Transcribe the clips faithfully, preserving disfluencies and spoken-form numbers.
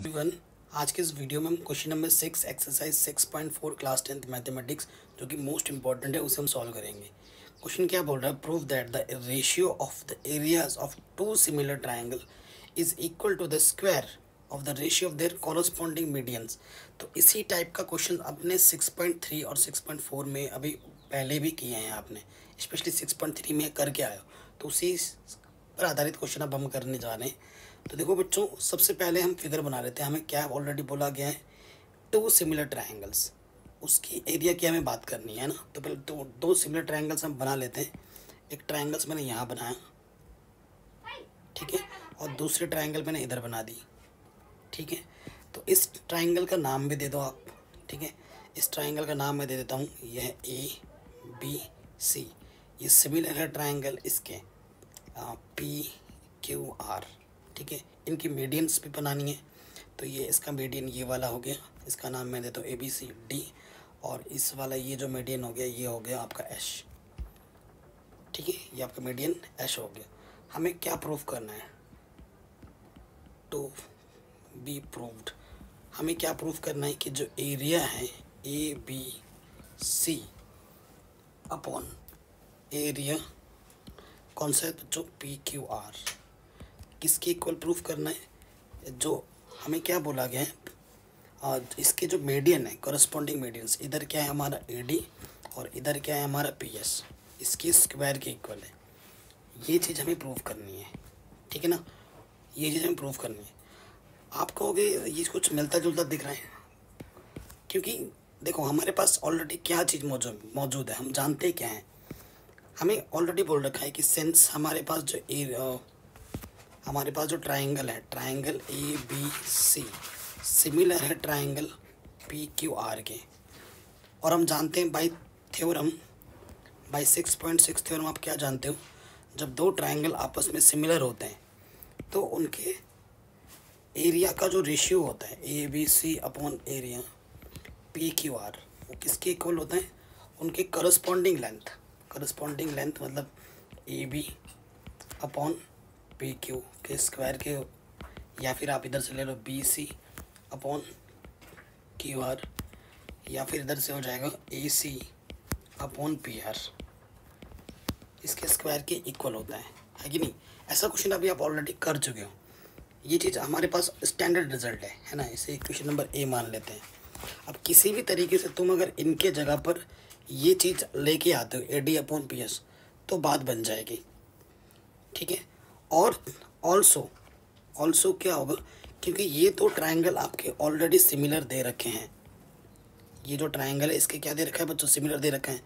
Everyone, आज के इस वीडियो में हम question number six exercise six point four class tenth mathematics जो कि मोस्ट इंपॉर्टेंट है उसे हम सॉल्व करेंगे। क्वेश्चन क्या बोल रहा है? Prove that the ratio of the areas of two similar triangle is equal to the square of the ratio of their corresponding medians. तो इसी टाइप का क्वेश्चन अपने सिक्स पॉइंट थ्री और सिक्स पॉइंट फोर में अभी पहले भी किए हैं आपने, स्पेशली सिक्स पॉइंट थ्री में करके आए हो, तो उसी पर आधारित क्वेश्चन अब हम करने जा रहे हैं। तो देखो बच्चों, सबसे पहले हम फिगर बना लेते हैं। हमें क्या ऑलरेडी बोला गया है? टू सिमिलर ट्रायंगल्स, उसकी एरिया की हमें बात करनी है ना। तो पहले दो दो सिमिलर ट्रायंगल्स हम बना लेते हैं। एक ट्रायंगल्स मैंने यहाँ बनाया, ठीक है, और दूसरे ट्रायंगल मैंने इधर बना दी, ठीक है। तो इस ट्रायंगल का नाम भी दे दो आप, ठीक है। इस ट्रायंगल का नाम मैं दे देता हूँ, यह ए बी सी, ये सिमिलर है ट्रायंगल इसके पी क्यू आर, ठीक है। इनकी मीडियंस भी बनानी है, तो ये इसका मीडियन ये वाला हो गया, इसका नाम मैं देता हूँ ए बी सी डी, और इस वाला ये जो मीडियन हो गया ये हो गया आपका एश, ठीक है, ये आपका मीडियन एश हो गया। हमें क्या प्रूफ करना है? To be proved. हमें क्या प्रूफ करना है कि जो एरिया है A B C upon area कौन सा है बच्चों? P Q R. किसके इक्वल प्रूफ करना है? जो हमें क्या बोला गया है और इसके जो मीडियन है कॉरस्पॉन्डिंग मीडियंस, इधर क्या है हमारा ए डी और इधर क्या है हमारा पी एस, इसकी स्क्वायर के इक्वल है। ये चीज़ हमें प्रूफ करनी है, ठीक है ना, ये चीज़ हमें प्रूफ करनी है। आप कहोगे ये कुछ मिलता जुलता दिख रहा है, क्योंकि देखो हमारे पास ऑलरेडी क्या चीज़ मौजूद मौजूद है, हम जानते क्या है। हमें ऑलरेडी बोल रखा है कि सेंस हमारे पास जो ए, हमारे पास जो ट्रायंगल है, triangle A B C similar है ट्रायंगल पी क्यू आर के, और हम जानते हैं by theorem, by six point six theorem आप क्या जानते हो, जब दो ट्रायंगल आपस में सिमिलर होते हैं तो उनके एरिया का जो रेशियो होता है A B C upon area P Q R, वो किसके इक्वल होता है? उनके करस्पॉन्डिंग लेंथ, करस्पॉन्डिंग लेंथ मतलब A B upon P Q के स्क्वायर के, या फिर आप इधर से ले लो B C upon Q R, या फिर इधर से हो जाएगा A C upon P R, इसके स्क्वायर के इक्वल होता है, है कि नहीं? ऐसा क्वेश्चन अभी आप ऑलरेडी कर चुके हो। ये चीज़ हमारे पास स्टैंडर्ड रिजल्ट है, है ना। इसे क्वेश्चन नंबर ए मान लेते हैं। अब किसी भी तरीके से तुम अगर इनके जगह पर ये चीज़ लेके आते हो A D upon P S, तो बात बन जाएगी, ठीक है। और ऑल्सो ऑल्सो क्या होगा, क्योंकि ये तो ट्रायंगल आपके ऑलरेडी सिमिलर दे रखे हैं, ये जो ट्रायंगल है इसके क्या दे रखा है बच्चों? सिमिलर दे रखा है।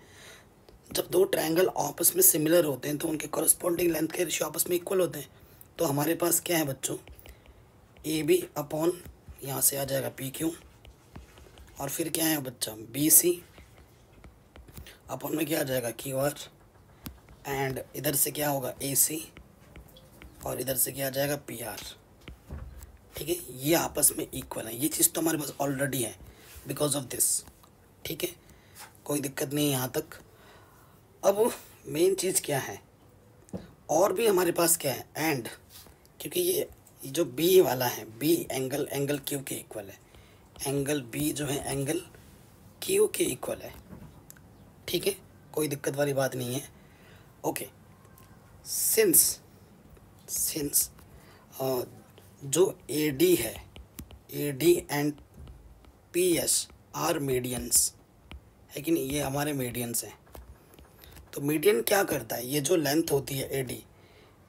जब दो ट्रायंगल आपस में सिमिलर होते हैं तो उनके कॉरस्पॉन्डिंग लेंथ के रेशियो आपस में इक्वल होते हैं। तो हमारे पास क्या है बच्चों? ए बी अपॉन यहाँ से आ जाएगा पी क्यू, और फिर क्या है बच्चा? बी सी अपॉन में क्या आ जाएगा? क्यू आर, एंड इधर से क्या होगा? ए सी, और इधर से क्या आ जाएगा? पी आर, ठीक है। ये आपस में इक्वल है, ये चीज़ तो हमारे पास ऑलरेडी है बिकॉज ऑफ दिस, ठीक है, कोई दिक्कत नहीं है यहाँ तक। अब मेन चीज़ क्या है? और भी हमारे पास क्या है? एंड, क्योंकि ये जो बी वाला है, बी एंगल एंगल क्यू के इक्वल है, एंगल बी जो है एंगल क्यू के इक्वल है, ठीक है, कोई दिक्कत वाली बात नहीं है। ओके, सिंस सिंस uh, जो ए डी है, A D and P S are medians, है कि नहीं, ये हमारे मीडियंस हैं। तो मीडियन क्या करता है? ये जो लेंथ होती है ए डी,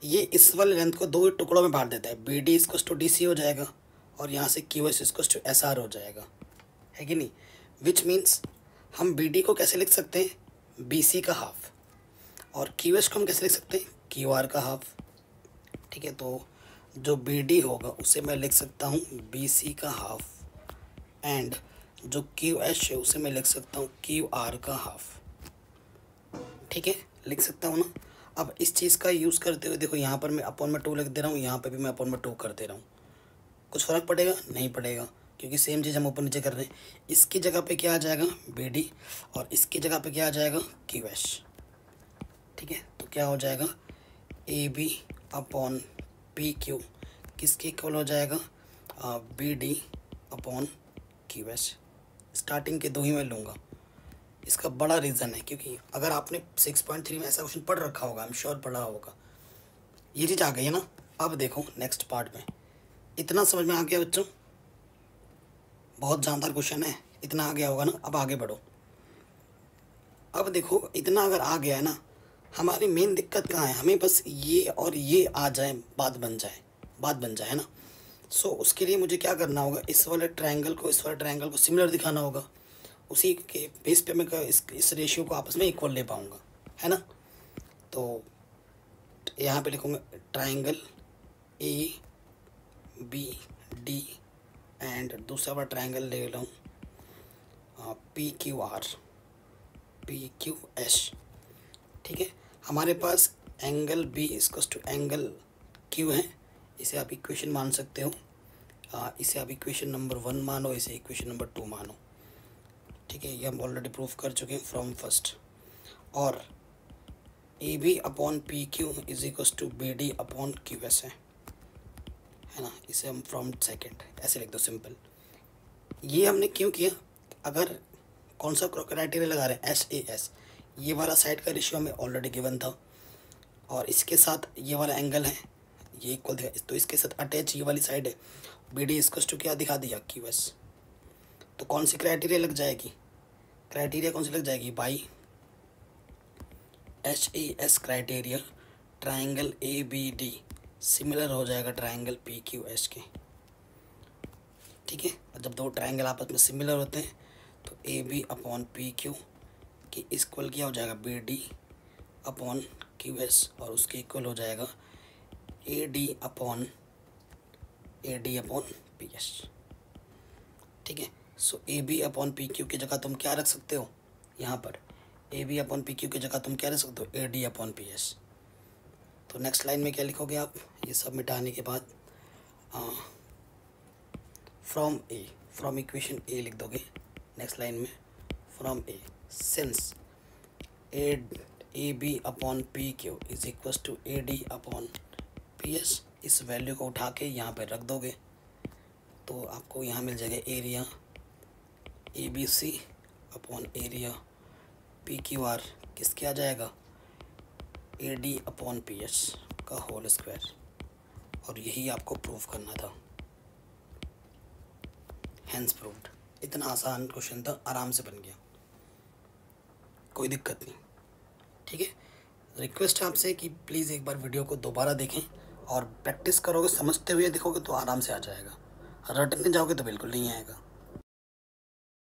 ये इस वाले लेंथ को दो टुकड़ों में बांट देता है, बी डी इसको टू डी सी हो जाएगा और यहाँ से क्यू एस इसको एस आर हो जाएगा, है कि नहीं। विच मीन्स हम बी डी को कैसे लिख सकते हैं? बी सी का हाफ, और क्यू एस को हम कैसे लिख सकते हैं? क्यू आर का हाफ, ठीक है। तो जो बी डी होगा उसे मैं लिख सकता हूँ बी सी का हाफ, एंड जो क्यू एच है उसे मैं लिख सकता हूँ क्यू आर का हाफ, ठीक है, लिख सकता हूँ ना। अब इस चीज़ का यूज़ करते हुए देखो, यहाँ पर मैं अपॉन में टू लिख दे रहा हूँ, यहाँ पर भी मैं अपॉन में टू कर दे रहा हूँ, कुछ फ़र्क पड़ेगा? नहीं पड़ेगा, क्योंकि सेम चीज़ हम ऊपर नीचे कर रहे हैं। इसकी जगह पे क्या आ जाएगा? बी डी, और इसकी जगह पे क्या आ जाएगा? क्यू एच, ठीक है। तो क्या हो जाएगा? A B upon P Q किसके इक्वल हो जाएगा? B D upon Q H. Starting के दो ही मैं लूँगा, इसका बड़ा रीज़न है क्योंकि अगर आपने सिक्स पॉइंट थ्री में ऐसा क्वेश्चन पढ़ रखा होगा, आई एम श्योर पढ़ा होगा। ये चीज़ आ गई है ना। अब देखो नेक्स्ट पार्ट में इतना समझ में आ गया बच्चों, बहुत जानदार क्वेश्चन है, इतना आ गया होगा ना। अब आगे बढ़ो। अब देखो इतना अगर आ गया है ना, हमारी मेन दिक्कत कहाँ है, हमें बस ये और ये आ जाए, बात बन जाए, बात बन जाए है ना। सो so, उसके लिए मुझे क्या करना होगा, इस वाले ट्रायंगल को इस वाले ट्रायंगल को सिमिलर दिखाना होगा, उसी के बेस पे मैं इस इस रेशियो को आपस में इक्वल ले पाऊँगा है ना। तो यहाँ पे लिखूँगा triangle A B D and दूसरा वाला ट्रायंगल ले लूँ P Q R P Q H. ठीक है, हमारे पास angle B equals to angle Q है, इसे आप इक्वेशन मान सकते हो, आ, इसे आप इक्वेशन नंबर वन मानो, इसे इक्वेशन नंबर टू मानो। ठीक है, ये हम ऑलरेडी प्रूफ कर चुके हैं फ्रॉम फर्स्ट। और A B upon P Q is equals to B D upon Q S है है ना, इसे हम फ्रॉम सेकेंड ऐसे लिख दो सिंपल। ये हमने क्यों किया, अगर कौन सा क्राइटेरिया लगा रहे हैं, एस ए एस, ये वाला साइड का रेशियो हमें ऑलरेडी गिवन था और इसके साथ ये वाला एंगल है, ये इक्वल दिखा, तो इसके साथ अटैच ये वाली साइड है। बी डी इसको टू क्या दिखा दिया, क्यू एस। तो कौन सी क्राइटेरिया लग जाएगी, क्राइटेरिया कौन सी लग जाएगी भाई, H A S criteria. Triangle A B D similar हो जाएगा ट्राइंगल पी क्यू एस के। ठीक है, जब दो ट्राइंगल आपस में सिमिलर होते हैं तो A B upon P Q कि इक्वल क्या हो जाएगा, B D upon Q S, और उसके इक्वल हो जाएगा A D upon A D upon P S. ठीक है, so A B upon P Q की जगह तुम क्या रख सकते हो, यहाँ पर A B upon P Q की जगह तुम क्या रख सकते हो, A D upon P S. तो नेक्स्ट लाइन में क्या लिखोगे आप, ये सब मिटाने के बाद from A, from equation A लिख दोगे नेक्स्ट लाइन में, from A since A A B upon P Q is equal to A D upon P S, इस वैल्यू को उठा के यहाँ पर रख दोगे तो आपको यहाँ मिल जाएगा area A B C upon area P Q R, किसके आ जाएगा, A D upon P S का होल स्क्वायर। और यही आपको प्रूफ करना था, हैंस प्रूव्ड। इतना आसान क्वेश्चन था, आराम से बन गया, कोई दिक्कत नहीं। ठीक है, रिक्वेस्ट है आपसे कि प्लीज़ एक बार वीडियो को दोबारा देखें और प्रैक्टिस करोगे, समझते हुए देखोगे तो आराम से आ जाएगा, रटने जाओगे तो बिल्कुल नहीं आएगा।